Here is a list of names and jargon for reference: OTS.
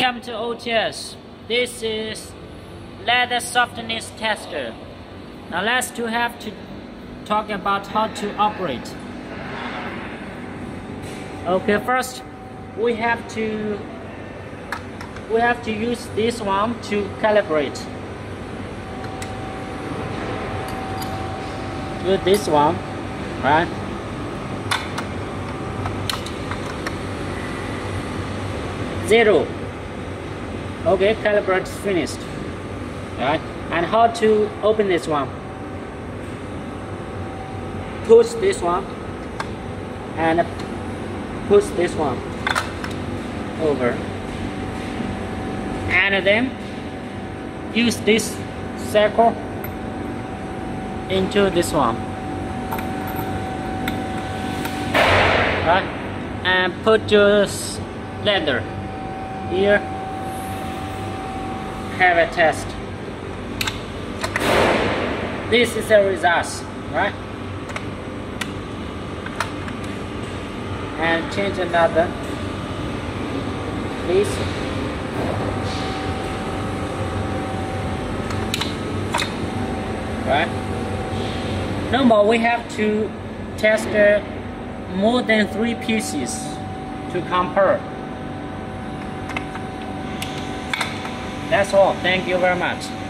Welcome to OTS. This is leather softness tester. Now let's talk about how to operate. Okay, first we have to use this one to calibrate. With this one, right? Zero. Okay, calibrate finished. Right? And how to open this one? Push this one and push this one over, and then use this circle into this one, right? And put your leather here. Have a test. This is the results, right? And change another, please. Right. No more, we have to test more than 3 pieces to compare. That's all. Thank you very much.